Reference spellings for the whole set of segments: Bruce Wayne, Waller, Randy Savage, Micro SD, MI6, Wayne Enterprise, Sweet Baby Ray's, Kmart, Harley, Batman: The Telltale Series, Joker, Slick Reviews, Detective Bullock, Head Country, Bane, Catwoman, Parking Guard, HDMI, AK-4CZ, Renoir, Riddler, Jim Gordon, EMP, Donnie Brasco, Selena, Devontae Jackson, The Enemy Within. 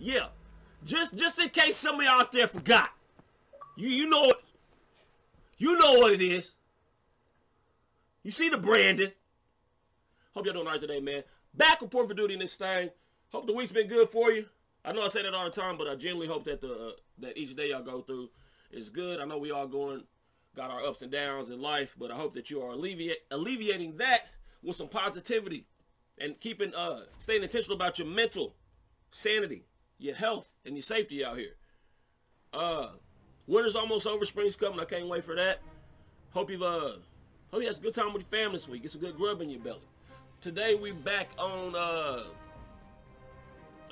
Yeah. Just in case some of y'all out there forgot. You know what it is. You see the branding. Hope y'all doing all right today, man. Back report for duty in this thing. Hope the week's been good for you. I know I say that all the time, but I genuinely hope that that each day y'all go through is good. I know we all got our ups and downs in life, but I hope that you are alleviating that with some positivity and keeping staying intentional about your mental sanity, your health, and your safety out here. Winter's almost over, spring's coming. I can't wait for that. Hope you had a good time with your family this week. Get some good grub in your belly. Today we back on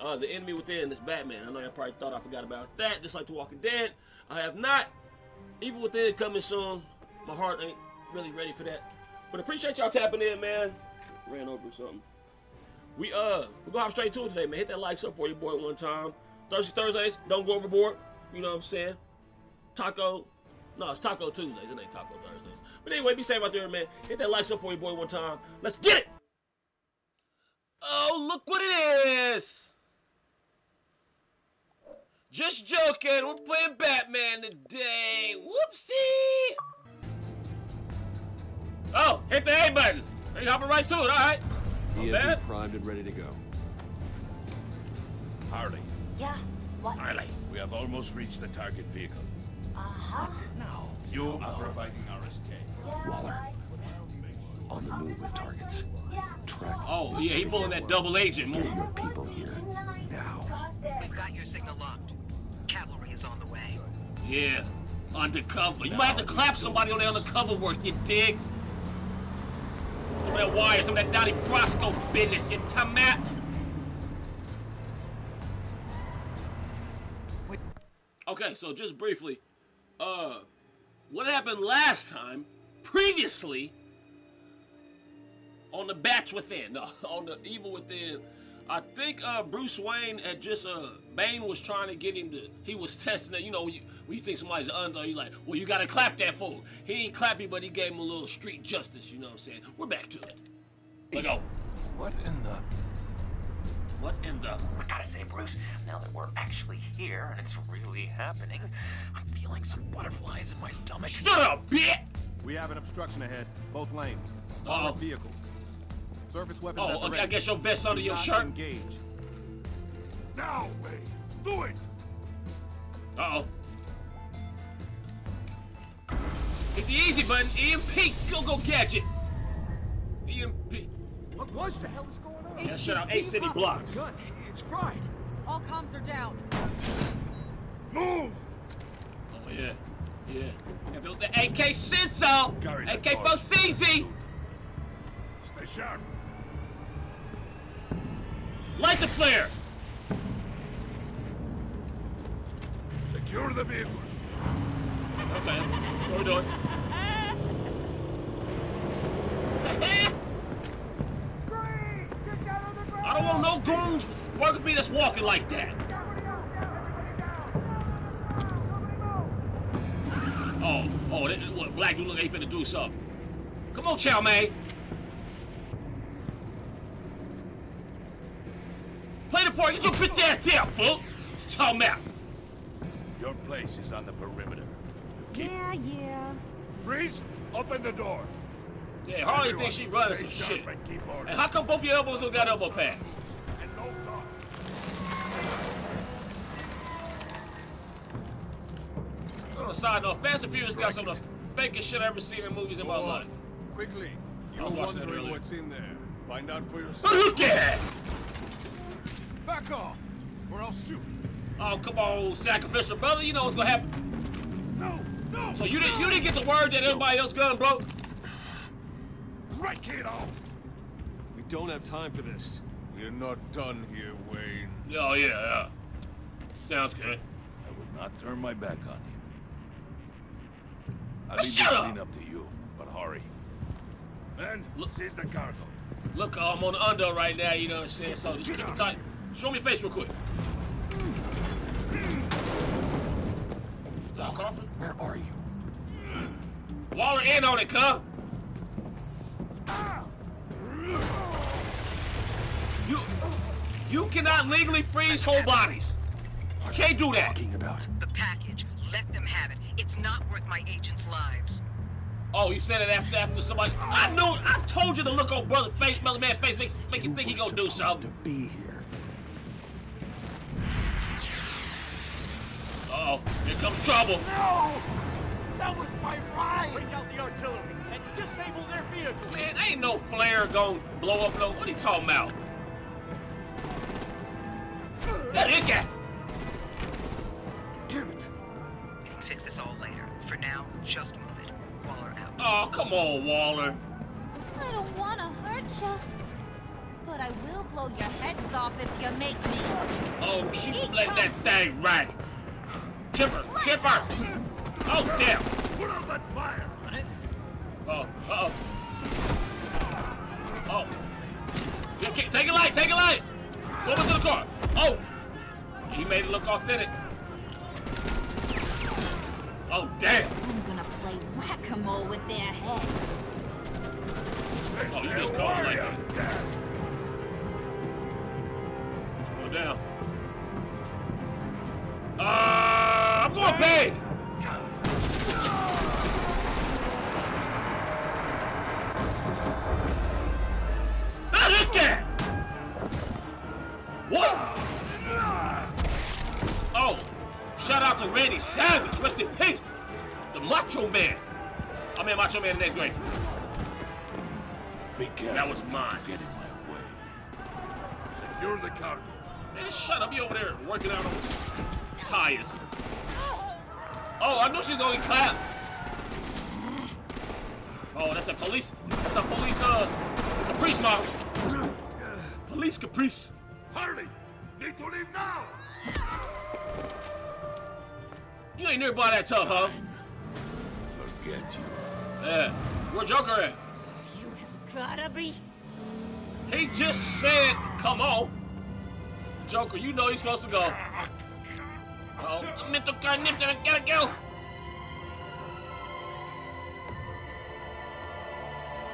The Enemy Within, this Batman. I know y'all probably thought I forgot about that, just like The Walking Dead. I have not. Evil Within coming soon. My heart ain't really ready for that. But appreciate y'all tapping in, man. Ran over something. We're gonna hop straight to it today, man. Hit that like sub for your boy one time. Thursdays, don't go overboard. You know what I'm saying? It's Taco Tuesdays. It ain't Taco Thursdays. But anyway, be safe out there, man. Hit that like sub for your boy one time. Let's get it! Oh, look what it is! Just joking, we're playing Batman today. Whoopsie! Oh, hit the A button. They hopping right to it, alright. He is primed and ready to go. Harley. Yeah, what? Harley, we have almost reached the target vehicle. What? No. You are providing RSK. Yeah, Waller. On the move with targets. Yeah. Track. Oh, yeah, he pulling that double agent move. Get your people here. Now. We've got your signal locked. Cavalry is on the way. Yeah, undercover. You might have to clap somebody on their undercover work, you dig? Some of that wire, some of that Donnie Brasco business, you talking about? Okay, so just briefly, what happened last time, previously, on the Evil Within, I think Bruce Wayne had just, Bane was trying to get him to, he was testing it, you know, when you think somebody's under, you're like, well, you gotta clap that fool. He ain't clap you, but he gave him a little street justice, you know what I'm saying? We're back to it. Let's go. What in the? I gotta say, Bruce, now that we're actually here and it's really happening, I'm feeling some butterflies in my stomach. Shut up, bitch! We have an obstruction ahead, both lanes. All vehicles. Surface weapons at the ready. I guess your vest under your shirt. Engage. Now, Wayne, do it. Hit the easy button. EMP. Go gadget. EMP. What was that? The hell is going on? Yeah, shut up. A city blocks. Gun. It's fried. All comms are down. Move. Oh yeah, yeah. The AK Shinzo. AK-4CZ. Stay sharp. Light the flare! Secure the vehicle. Okay, that's what we're doing. I don't want no goons working with me that's walking like that. What black dude look like he finna do something. Come on, chow man. Play the part, get your bitch ass down, fool! Talking about. Your place is on the perimeter. Yeah. Freeze, open the door. Yeah, Harley thinks she running some shit. And how come both your elbows don't got elbow pads? And no talk. On a side note, Fast and Furious got some of the fakest shit I've ever seen in movies in my life. Quickly, you're wondering what's in there. Find out for yourself. Look at that! Back off, or I'll shoot. Oh, come on, old sacrificial brother. You know what's gonna happen. No. So you didn't get the word that everybody else gun broke. Right, kiddo. We don't have time for this. We're not done here, Wayne. Oh yeah. Sounds good. I will not turn my back on you. I'll leave this clean up to you, but hurry. Man, seize the cargo. Look, I'm on the under right now. You know what I'm saying? So just keep it tight. Show me your face real quick. Coffin? Where are you? Waller in on it, cub. You cannot legally freeze whole bodies. I can't do that. Talking about the package. Let them have it. It's not worth my agents' lives. Oh, you said it after somebody. I knew. I told you to look on brother face, mother man face, make you think he gonna do something. To be here. Uh oh, here comes trouble. No, that was my ride. Bring out the artillery and disable their vehicle. Man, ain't no flare gonna blow up no. What are you talking about? That it got. Damn it. We can fix this all later. For now, just move it. Waller out. Oh, come on, Waller. I don't want to hurt you, but I will blow your heads off if you make me. Oh, she played that thing right. Chipper, Chipper. Oh, damn. Put out that fire. Oh, uh-oh. Oh. Okay, take a light, take a light. Go into the car. Oh. He made it look authentic. Oh, damn! I'm gonna play whack-a-mole with their heads. Oh, you just caught like this. Let's go down. I'm going to pay! Not hit that! What? Oh! Shout out to Randy Savage, rest in peace. The Macho Man. I mean Macho Man in the next grade. Be careful. That was mine. Get in my way. Secure the cargo. Man, shut up. You over there working out on tires. Oh, I knew she's only clap. Oh, that's a police. That's a police caprice mark. Police caprice. Harley, need to leave now. You ain't nearby that tough, huh? Forget you. Yeah. Where Joker at? You have gotta be. He just said, come on. Joker, you know you're supposed to go. Oh, I meant to gotta go.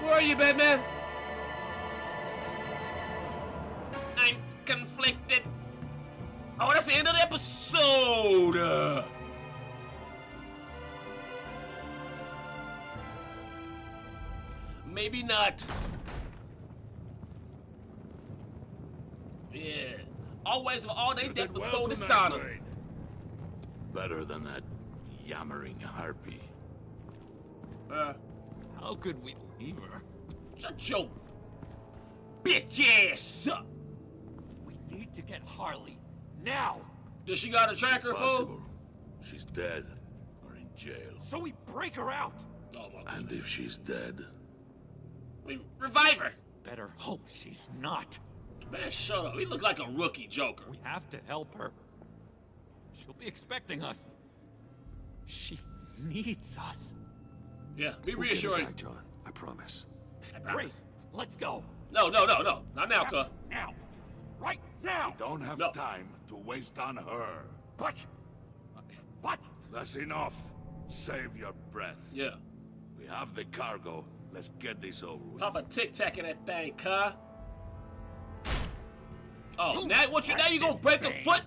Where are you, Batman? I'm conflicted. Oh, that's the end of the episode. Maybe not. Yeah. Always with all they did was throw the sauna. Better than that yammering harpy. How could we leave her? Shut your bitch ass up. We need to get Harley now. Does she got a tracker, fool? She's dead or in jail. So we break her out. Oh, my God. And if she's dead, we revive her. Better hope she's not. Man, shut up. He looked like a rookie, Joker. We have to help her. She'll be expecting us. She needs us. Yeah, be reassured. We'll get her back, John. I promise. Great. Let's go. No. Not now, Cuh. Now. Right now. We don't have time to waste on her. But. That's enough. Save your breath. Yeah. We have the cargo. Let's get this over with. Papa tic-tac in that thing, Cuh. Oh, now you gonna break a foot?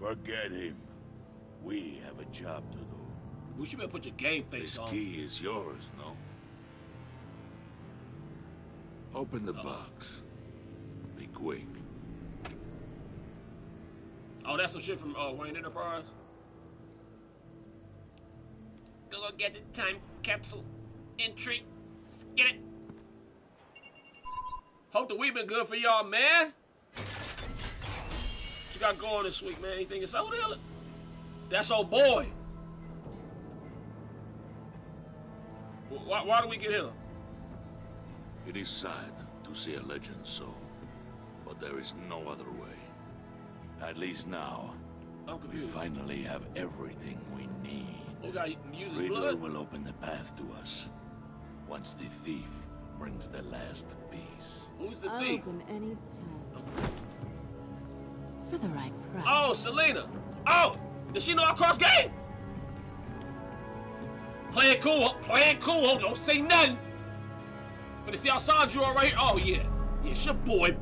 Forget him. We have a job to do. We should better put your game face on. This key is yours, no? Open the box. Be quick. Oh, that's some shit from Wayne Enterprise? Go get the time capsule. Entry. Let's get it. Hope that we've been good for y'all, man. What you got going this week, man? Anything inside? What the hell? That's old boy. Why do we get him? It is sad to see a legend sold, but there is no other way. At least now, we finally have everything we need. Riddler will open the path to us. Once the thief brings the last piece. Who's the thief? Open any path. For the right price. Oh, Selena! Oh! Does she know our cross game? Playing cool, don't say nothing. But see how Sandra right here. Oh yeah. Yeah, it's your boy.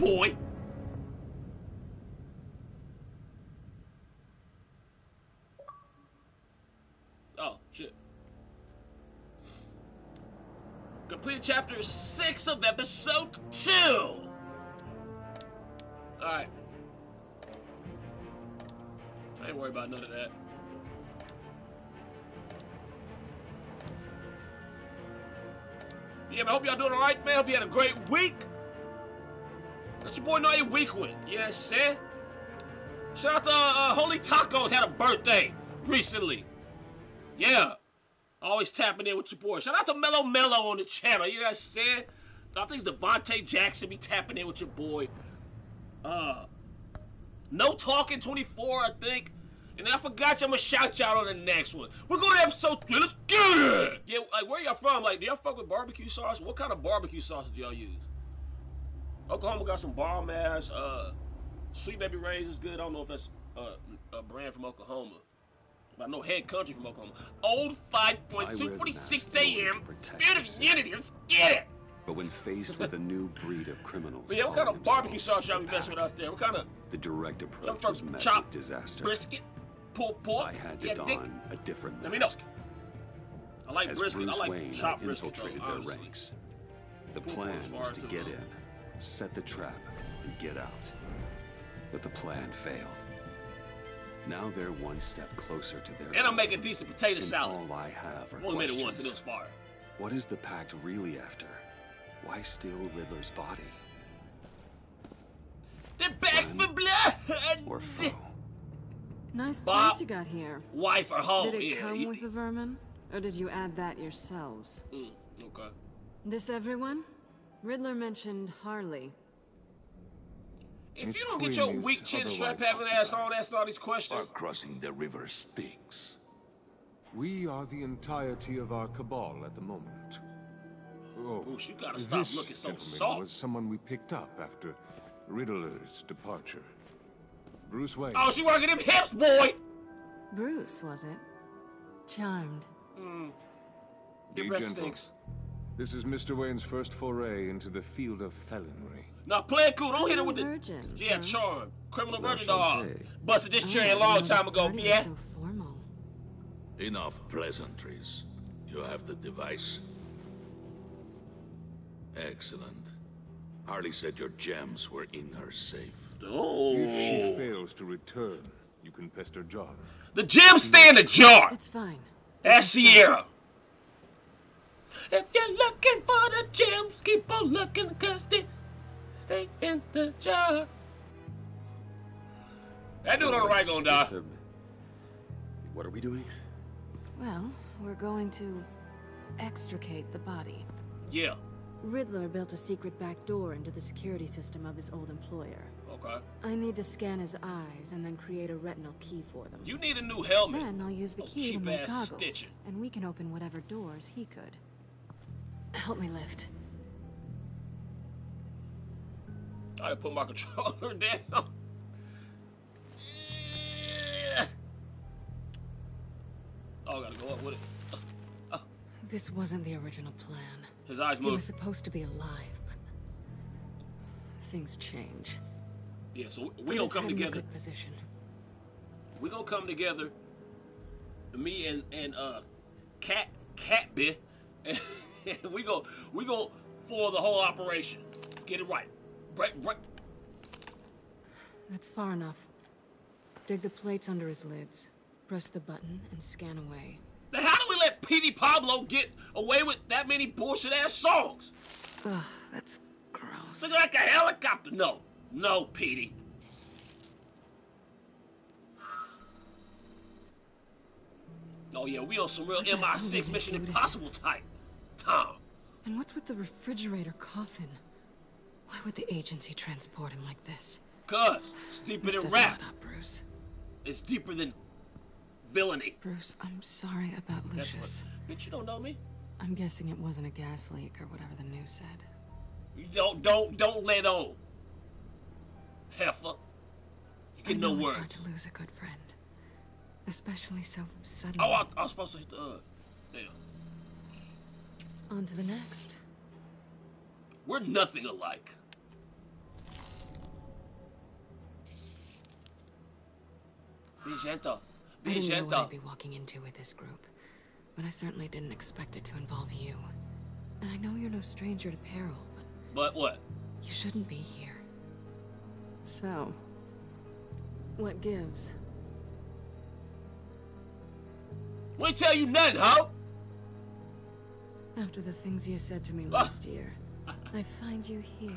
completed chapter 6 of episode 2! Alright. I ain't worried about none of that. Yeah, but I hope y'all doing alright, man. Hope you had a great week. Let your boy know your week went. Yes, sir. Shout out to Holy Tacos had a birthday recently. Yeah. Always tapping in with your boy. Shout out to Mellow Mellow on the channel. You guys said, I think it's Devontae Jackson be tapping in with your boy. No Talking 24, I think. And I forgot you. I'm gonna shout y'all on the next one. We're going to episode 3. Let's get it. Yeah, like where y'all from? Like, do y'all fuck with barbecue sauce? What kind of barbecue sauce do y'all use? Oklahoma got some bomb ass. Sweet Baby Ray's is good. I don't know if that's a brand from Oklahoma. I know Head Country from Oklahoma. Old 5.246 AM. Spirit of unity. Let's get it. But when faced with a new breed of criminals, but yeah, what kind of barbecue sauce y'all be messing with out there? What kind of? The direct approach was met with disaster. Brisket, pork. I had to don a different mask. Let me know. I like brisket. I like chopped brisket. As Bruce Wayne infiltrated their ranks, the plan was to get in, set the trap, and get out. But the plan failed. Now they're one step closer to their end. And I'm making decent potato salad. All I have are only made it once, and it was fire. What is the pact really after? Why steal Riddler's body? They're back for blood! Or foe. Nice place you got here. Wife or home. Did it come with the vermin? Or did you add that yourselves? Okay. This everyone? Riddler mentioned Harley. If you don't get your weak chin strap having ass on, asking all these questions. Are crossing the river Styx. We are the entirety of our cabal at the moment. Oh, Bruce, you gotta stop looking so soft. Was someone we picked up after Riddler's departure. Bruce Wayne. Oh, she working them hips, boy! Bruce, was it? Charmed. Be gentle. This is Mr. Wayne's first foray into the field of felonry. Now play it cool, don't hit it with the virgin, yeah, charm. Criminal virgin dog. Busted this cherry a long time ago, yeah. So formal. Enough pleasantries. You have the device. Excellent. Harley said your gems were in her safe. Oh. If she fails to return, you can pester John. The gems stay in the jar. It's fine. That's Sierra. If you're looking for the gems, keep on looking, cause they stay in the jar. That dude on the right gonna die. What are we doing? Well, we're going to extricate the body. Yeah. Riddler built a secret back door into the security system of his old employer. Okay. I need to scan his eyes and then create a retinal key for them. You need a new helmet. Then I'll use the key to make goggles, and we can open whatever doors he could. Help me lift. I put my controller down. Oh, I gotta go up with it. This wasn't the original plan. His eyes moved. He was supposed to be alive, but things change. Yeah, so we don't come together. Good position. We gonna come together. Me and Catbit, and we go for the whole operation. Get it right. Right. That's far enough. Dig the plates under his lids. Press the button and scan away. Now, how do we let P.D. Pablo get away with that many bullshit-ass songs? Ugh, that's gross. Look like a helicopter. No. No, P.D. Oh, yeah, we on some real MI6 Mission Impossible type. Tom. And what's with the refrigerator coffin? Why would the agency transport him like this? Cuz, it's deeper than rap. Bruce. It's deeper than villainy. Bruce, I'm sorry about Lucius. Bitch, you don't know me. I'm guessing it wasn't a gas leak or whatever the news said. You don't let on. Heifer. You get no words. It's hard to lose a good friend, especially so suddenly. Oh, I was supposed to hit the. Damn. On to the next. We're nothing alike. Be gentle. I didn't know what I'd be walking into with this group, but I certainly didn't expect it to involve you. And I know you're no stranger to peril, but what? You shouldn't be here. So, what gives? We ain't tell you nothing, huh? After the things you said to me last year, I find you here,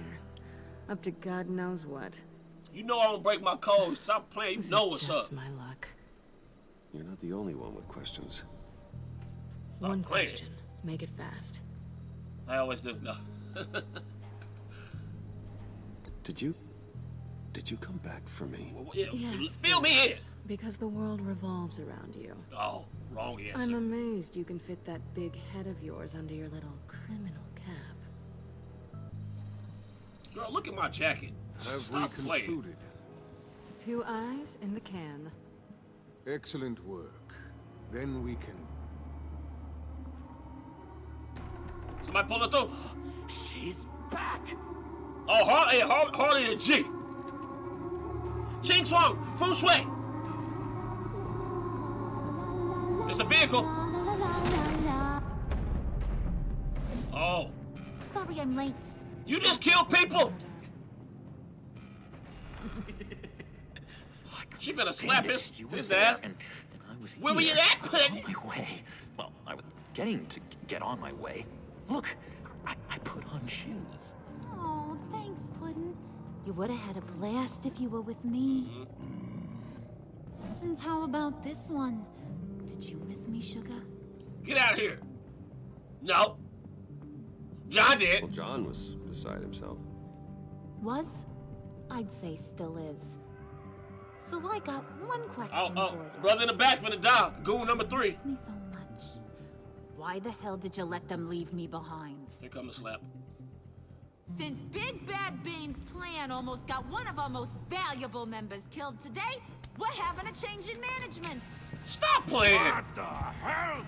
up to God knows what. You know I don't break my code. Stop playing. You know what's up. This is just my luck. You're not the only one with questions. One question. Make it fast. I always do. No. Did you come back for me? Yes, fill me in. Because the world revolves around you. Oh, wrong answer. I'm amazed you can fit that big head of yours under your little criminal cap. Girl, look at my jacket. Stop playing. Two eyes in the can. Excellent work. Then we can. Somebody pull her through. She's back. Oh, Harley and G. Ching Swang, Feng Shui. It's a vehicle. Oh. Sorry, I'm late. You just killed people. She better slap his ass. Where were you at, Puddin'? My way. Well, I was getting to get on my way. Look, I put on shoes. Oh, thanks, Puddin'. You would have had a blast if you were with me. And how about this one? Did you miss me, Sugar? Get out of here. No. John did. Well, John was beside himself. Was? I'd say still is. So I got one question for you. Brother in the back for the dog. Goon number 3. It hurts me so much. Why the hell did you let them leave me behind? Here comes the slap. Since Big Bad Bane's plan almost got one of our most valuable members killed today, we're having a change in management. Stop playing! What the hell?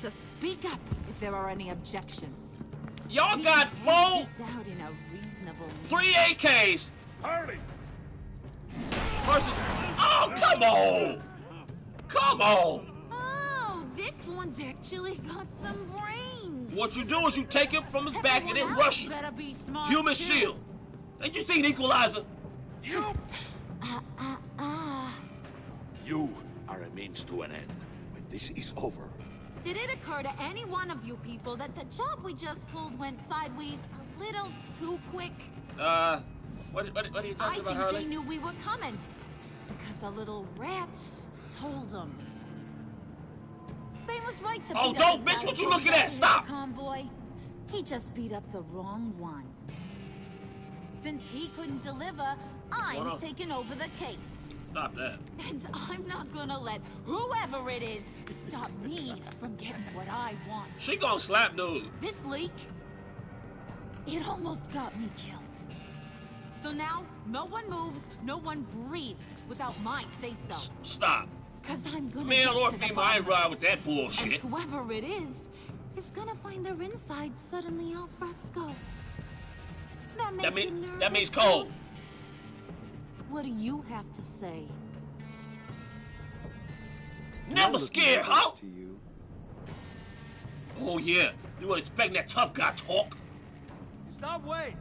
So speak up if there are any objections. Y'all got full out in a reasonable 3 AKs. Harley versus. Oh, come on! Come on! Oh, this one's actually got some brains. What you do is you take him from his back and then rush him. Human shield. Ain't you seen Equalizer? You. You are a means to an end. When this is over. Did it occur to any one of you people that the job we just pulled went sideways a little too quick? What are you talking about, Harley? I think they knew we were coming, because a little rat told them. They was right to beat up. Oh, don't, bitch! What you looking at? Stop! Convoy. He just beat up the wrong one. Since he couldn't deliver, I'm taking over the case. Stop that. And I'm not gonna let whoever it is stop me from getting what I want. She gonna slap dude. This leak, it almost got me killed. So now, no one moves, no one breathes without my say-so. Stop. Cause I'm gonna male or female, I ride with that bullshit. And whoever it is gonna find their inside suddenly al fresco. That means cold. What do you have to say? Never scared, huh? Oh yeah, you were expecting that tough guy talk. It's not Wayne.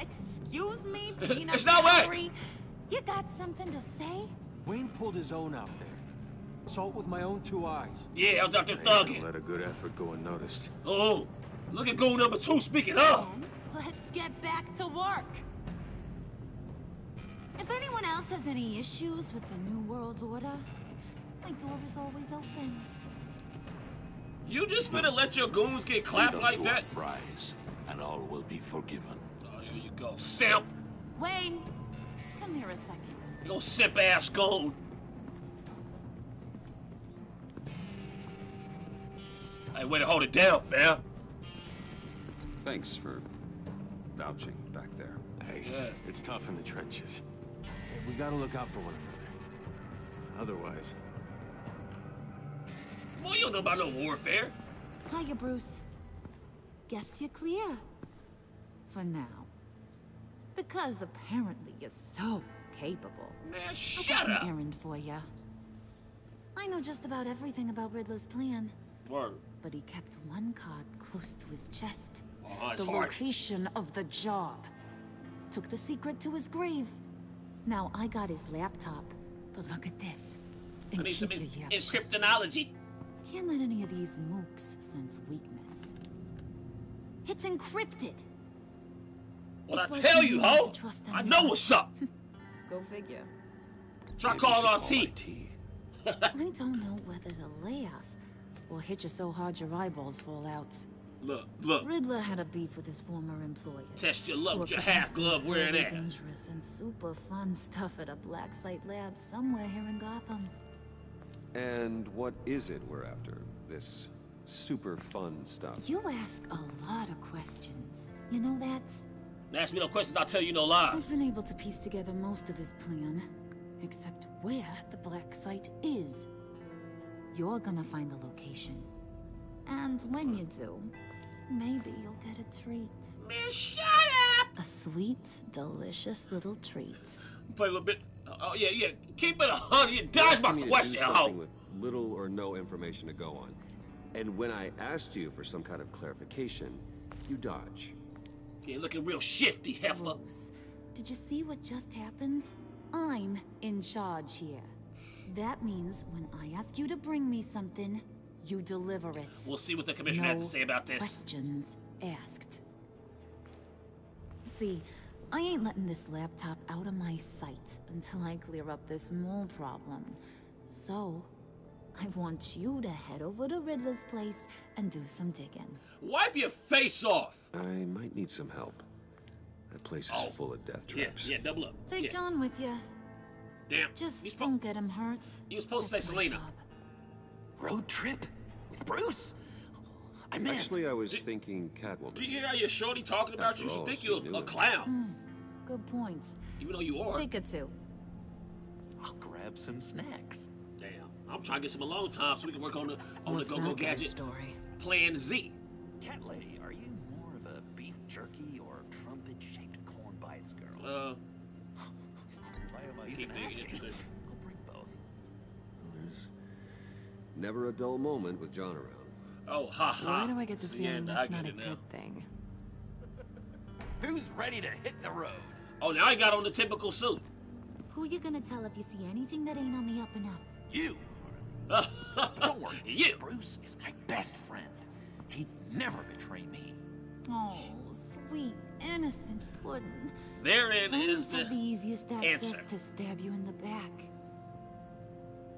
Excuse me, Peanut. It's not Wayne. You got something to say? Wayne pulled his own out there. Saw it with my own 2 eyes. Yeah, I was out there thugging. Let a good effort go unnoticed. Oh, look at goal number 2 speaking up. Let's get back to work. If anyone else has any issues with the New World Order, my door is always open. You just finna let your goons get clapped like that? Rise, and all will be forgiven. Oh, here you go, simp. Wayne, come here a second. You simp ass goon. Hey, way to hold it down, fam. Thanks for vouching back there. Hey, it's tough in the trenches. We gotta look out for one another. Otherwise... Well, you don't know about no warfare. Hiya, Bruce. Guess you're clear. For now. Because apparently you're so capable. Man, shut up! I got an errand for ya. I know just about everything about Riddler's plan. Word. But he kept one card close to his chest. Oh, the location of the job. Took the secret to his grave. Now I got his laptop, but look at this. And I need some encryptonology. Can't let any of these mooks sense weakness. It's encrypted. Well, it's I tell you, ho! I know what's up. Go figure. Try calling our IT. I don't know whether to laugh or hit you so hard your eyeballs fall out. Look, look. Riddler had a beef with his former employer. Test your luck with your half glove wearing that. Dangerous and super fun stuff at a black site lab somewhere here in Gotham. And what is it we're after? This super fun stuff. You ask a lot of questions. You know that? Ask me no questions, I'll tell you no lies. We've been able to piece together most of his plan, except where the black site is. You're gonna find the location. And when you do, maybe you'll get a treat. Man, shut up! A sweet, delicious little treat. Play a little bit. Oh, yeah, yeah. Keep it 100. Dodge my question, ho! With little or no information to go on. And when I asked you for some kind of clarification, you dodge. You're looking real shifty, heifer. Did you see what just happened? I'm in charge here. That means when I ask you to bring me something, you deliver it. We'll see what the commissioner has to say about this. Questions asked. See, I ain't letting this laptop out of my sight until I clear up this mole problem. So, I want you to head over to Riddler's place and do some digging. Wipe your face off! I might need some help. That place is full of death traps. Yeah, yeah, double up. Take John with you. Damn. Just don't get him hurt. You were supposed to say Selena. Job. Road trip with Bruce? I'm in. Actually, I was thinking Catwoman. Do you hear how your shorty talking about you? She think you're a clown. Mm, good points. Even though you are. Take it too. I'll grab some snacks. Damn, I'm trying to get some alone time so we can work on the go-go gadget story. Plan Z. Cat lady, are you more of a beef jerky or trumpet-shaped corn bites girl? Why am I even asking? I'll bring both. There's never a dull moment with John around. Oh, haha. Why do I get the feeling that's not a good thing? Who's ready to hit the road? Oh, now I got on the typical suit. Who you gonna tell if you see anything that ain't on the up and up? You! Don't worry, Bruce is my best friend. He'd never betray me. Oh, sweet, innocent pudding. Therein is the easiest access to stab you in the back.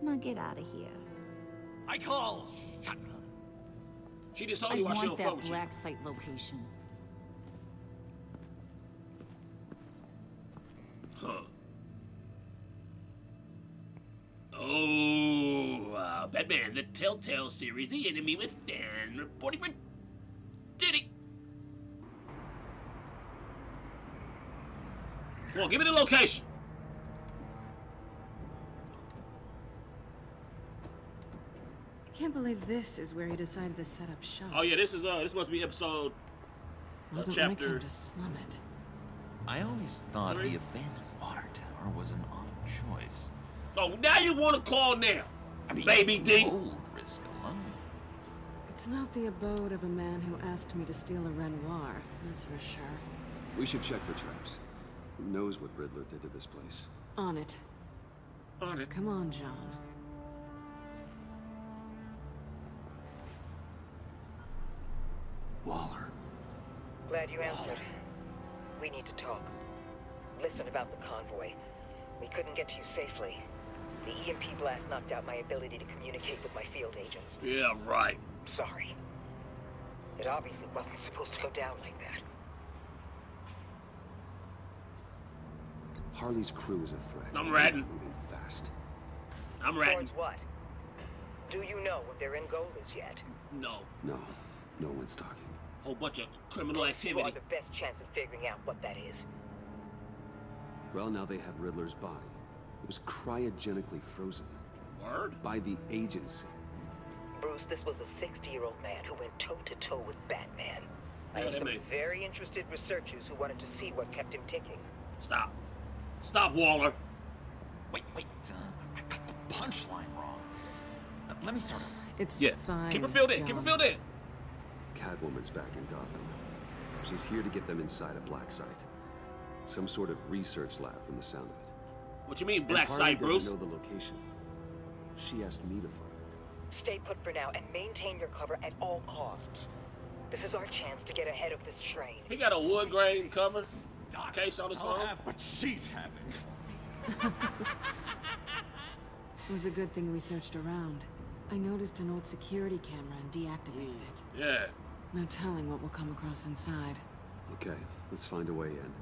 Now get out of here. I call shotgun. She just told you I want that black site location. Huh. Oh, Batman: The Telltale Series, The Enemy Within, reporting for Diddy. Come on, give me the location. I can't believe this is where he decided to set up shop. Oh yeah, this is this must be episode chapter. To slum it. I always thought the abandoned water tower was an odd choice. Oh, now you want to call now, baby D? Risk alone. It's not the abode of a man who asked me to steal a Renoir. That's for sure. We should check for traps. Who knows what Riddler did to this place? On it. On it. Come on, John. Waller. Glad you answered. We need to talk. Listen about the convoy. We couldn't get to you safely. The EMP blast knocked out my ability to communicate with my field agents. Yeah, right. Sorry. It obviously wasn't supposed to go down like that. Harley's crew is a threat. I'm ratting. Moving fast. I'm ratting. Towards what? Do you know what their end goal is yet? No. No. No one's talking. Whole bunch of criminal activity. You are the best chance of figuring out what that is. Well, now they have Riddler's body. It was cryogenically frozen. Word? By the agency. Bruce, this was a 60-year-old man who went toe-to-toe with Batman. I had some very interested researchers who wanted to see what kept him ticking. Stop. Stop, Waller. Wait, wait. I got the punchline wrong. Let me start over. It's fine. Keep her filled in. Keep her filled in. Catwoman's back in Gotham. She's here to get them inside a black site. Some sort of research lab from the sound of it. What you mean, black site, Bruce? Harley doesn't know the location. She asked me to find it. Stay put for now and maintain your cover at all costs. This is our chance to get ahead of this train. He got a wood grain cover case on his phone. I'll have what she's having. It was a good thing we searched around. I noticed an old security camera and deactivated it. Yeah. No telling what we'll come across inside. Okay, let's find a way in.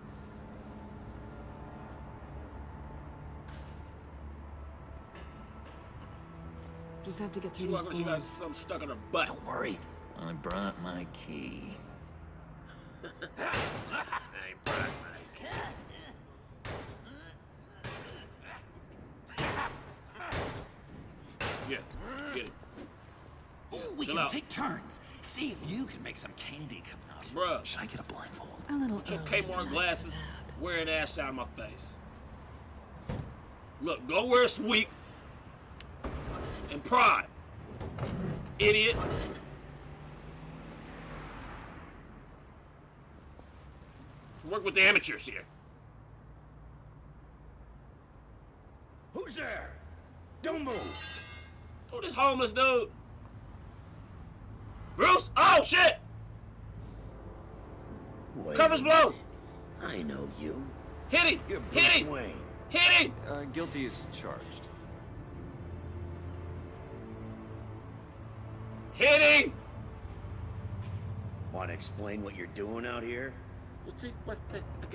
Just have to get through these boards. She got something stuck in her butt. Don't worry, I brought my key. I brought my key. Yeah, get it. Ooh, we can take turns. See if you can make some candy come out. Bruh. Should I get a blindfold? A little Kmart glasses, wearing ass out of my face. Look, go where it's weak. And pride. Idiot. Work with the amateurs here. Who's there? Don't move. Oh, this homeless dude. Bruce! Oh, shit! Wayne. Cover's blown! I know you. Hit him! You're Bruce Wayne. Hit him! Guilty is charged. Hit him! Want to explain what you're doing out here? What's he? What? I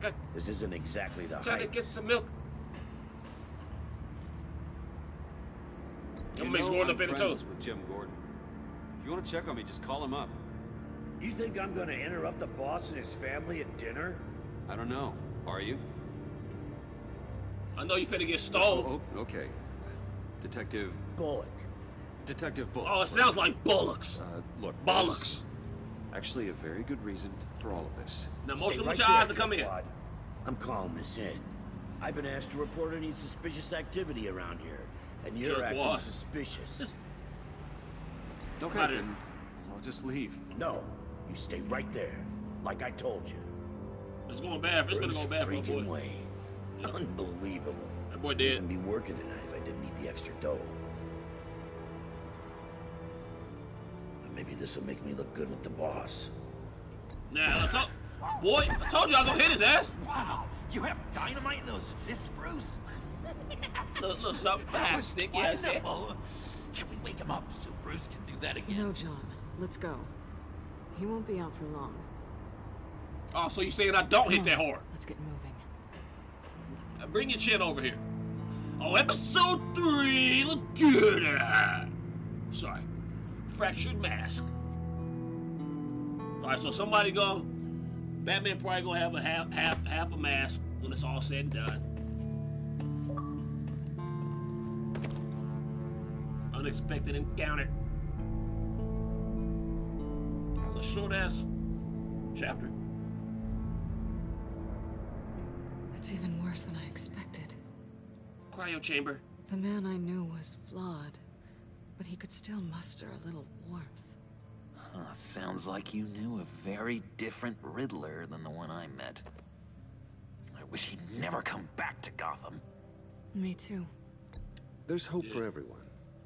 got. This isn't exactly the heights. Trying to get some milk. You know I'm friends with Jim Gordon. If you want to check on me, just call him up. You think I'm going to interrupt the boss and his family at dinner? I don't know. Are you? I know you finna get stalled. Oh, okay. Detective Bullock. Detective Bullock. Oh, it sounds like bollocks. Look, bollocks. Actually, a very good reason for all of this. Now, most of your eyes are coming in. I'm calling this in. I've been asked to report any suspicious activity around here, and you're acting suspicious. Don't cut it. I'll just leave. No, you stay right there, like I told you. It's going bad. It's gonna go bad for the boy. Yeah. Unbelievable. That boy did. I wouldn't be working tonight if I didn't need the extra dough. Maybe this will make me look good with the boss. Nah, boy, I told you I was gonna hit his ass. Wow, you have dynamite in those fists, Bruce? Look, something fast, stick ass. Can we wake him up so Bruce can do that again? No, John, let's go. He won't be out for long. Oh, so you're saying I don't hit that hard? Let's get moving. Bring your chin over here. Oh, episode 3, look good. Sorry. Fractured mask. All right, so somebody go. Batman probably gonna have a half a mask when it's all said and done. Unexpected encounter. It's a short ass chapter. It's even worse than I expected. Cryo chamber. The man I knew was flawed, but he could still muster a little warmth. Huh, sounds like you knew a very different Riddler than the one I met. I wish he'd never come back to Gotham. Me too. There's hope for everyone.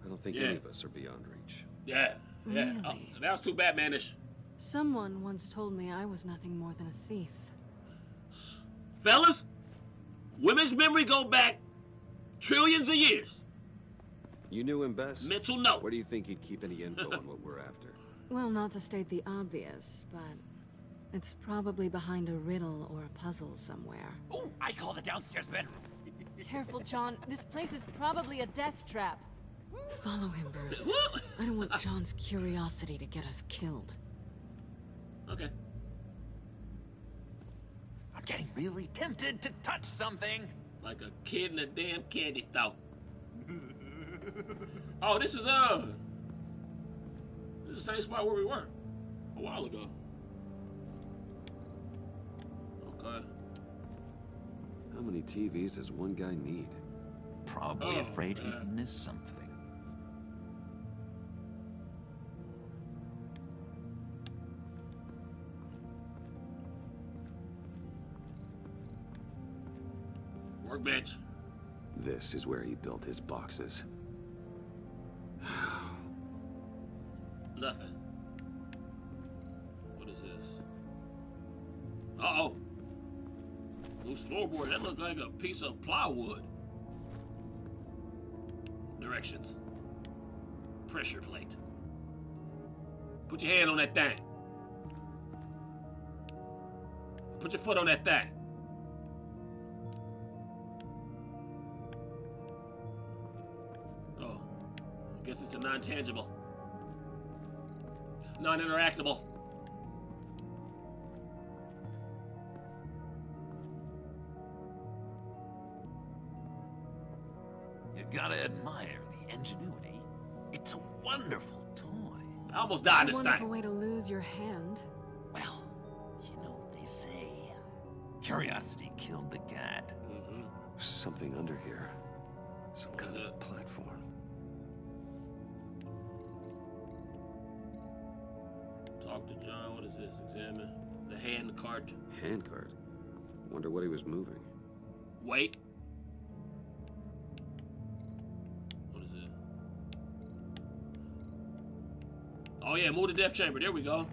I don't think any of us are beyond reach. Yeah. Really? Oh, that was too Batman-ish. Someone once told me I was nothing more than a thief. Fellas, women's memory go back trillions of years. You knew him best. Mental note. Where do you think he'd keep any info on what we're after? Well, not to state the obvious, but it's probably behind a riddle or a puzzle somewhere. Ooh, I call the downstairs bedroom. Careful, John. This place is probably a death trap. Follow him, Bruce. I don't want John's curiosity to get us killed. Okay. I'm getting really tempted to touch something. Like a kid in a damn candy store. Oh, this is the same spot where we were a while ago. Okay. How many TVs does one guy need? Probably afraid he'd miss something. workbench. This is where he built his boxes. Nothing. What is this? Uh-oh. Loose floorboard. That looked like a piece of plywood. Directions. Pressure plate. Put your hand on that thing. Put your foot on that thing. Oh. I guess it's a non-tangible. Non-interactable. You gotta admire the ingenuity. It's a wonderful toy. I almost died this time. Wonderful way to lose your hand. Well, you know what they say. Curiosity killed the cat. Mm-hmm. There's something under here. Some kind of platform. Talk to John. What is this? Examine the hand cart. Hand cart? Wonder what he was moving. Wait. What is it? Oh yeah, move the death chamber. There we go.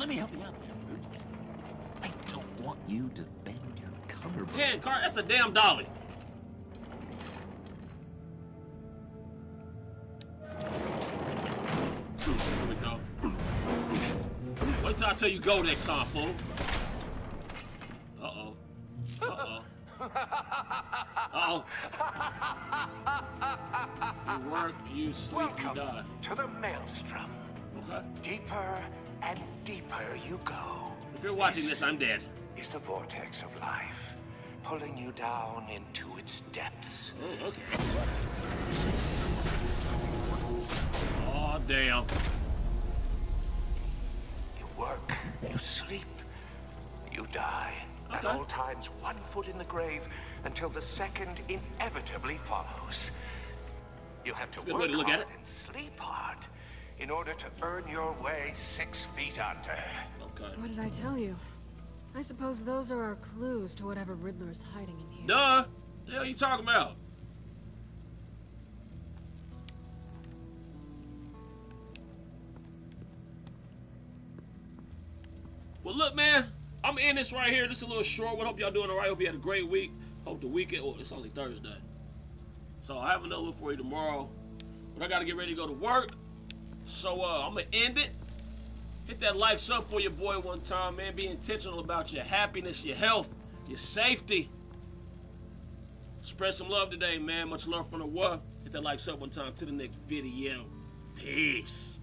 Let me help you out there, Bruce. I don't want you to bend your collarbone. Hand cart? That's a damn dolly. I'll tell you go next time, fool. Uh-oh. Uh-oh. Uh-oh. You work, you sleep, you die. To the maelstrom. Okay. Deeper and deeper you go. If you're watching this, I'm dead. Is the vortex of life pulling you down into its depths. Oh, okay. Oh, damn. Work, you sleep, you die. Okay. At all times, one foot in the grave until the second inevitably follows. You have to work hard and sleep hard in order to earn your way 6 feet under. Okay. What did I tell you? I suppose those are our clues to whatever Riddler is hiding in here. Duh! The hell are you talking about? Well, look, man, I'm in this right here. This is a little short one. Hope y'all doing all right. Hope you had a great week. Hope the weekend. Well, it's only Thursday. So I have another one for you tomorrow. But I got to get ready to go to work. So I'm going to end it. Hit that like sub for your boy one time, man. Be intentional about your happiness, your health, your safety. Spread some love today, man. Much love from the world. Hit that like sub one time. To the next video. Peace.